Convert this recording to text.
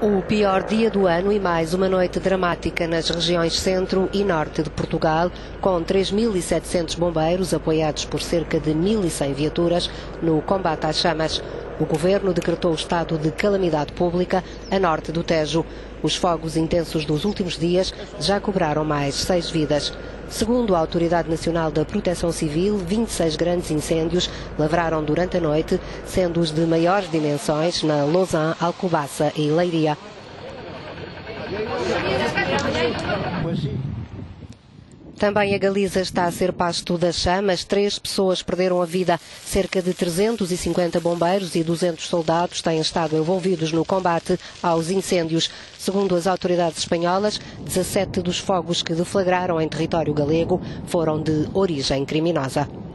O pior dia do ano e mais uma noite dramática nas regiões centro e norte de Portugal, com 3.700 bombeiros apoiados por cerca de 1.100 viaturas no combate às chamas. O governo decretou o estado de calamidade pública a norte do Tejo. Os fogos intensos dos últimos dias já cobraram mais 6 vidas. Segundo a Autoridade Nacional da Proteção Civil, 26 grandes incêndios lavraram durante a noite, sendo os de maiores dimensões na Lousã, Alcobaça e Leiria. Também a Galiza está a ser pasto das chamas. 3 pessoas perderam a vida. Cerca de 350 bombeiros e 200 soldados têm estado envolvidos no combate aos incêndios. Segundo as autoridades espanholas, 17 dos fogos que deflagraram em território galego foram de origem criminosa.